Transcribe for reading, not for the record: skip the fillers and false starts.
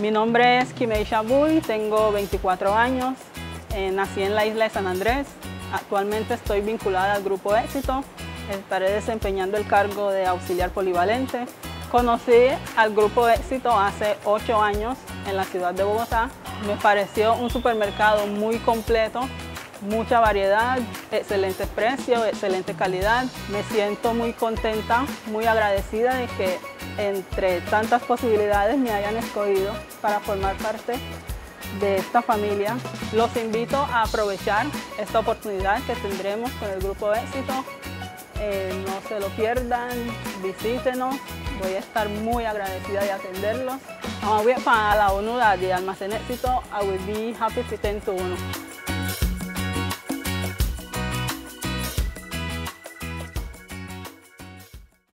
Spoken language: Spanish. Mi nombre es Kimeisha Bui, tengo 24 años, nací en la isla de San Andrés. Actualmente estoy vinculada al Grupo Éxito, estaré desempeñando el cargo de auxiliar polivalente. Conocí al Grupo Éxito hace 8 años en la ciudad de Bogotá. Me pareció un supermercado muy completo, mucha variedad, excelentes precios, excelente calidad. Me siento muy contenta, muy agradecida de que entre tantas posibilidades me hayan escogido para formar parte de esta familia. Los invito a aprovechar esta oportunidad que tendremos con el Grupo Éxito. No se lo pierdan, visítenos. Voy a estar muy agradecida de atenderlos. Para la ONU de Almacén Éxito, I will be happy to attend to you.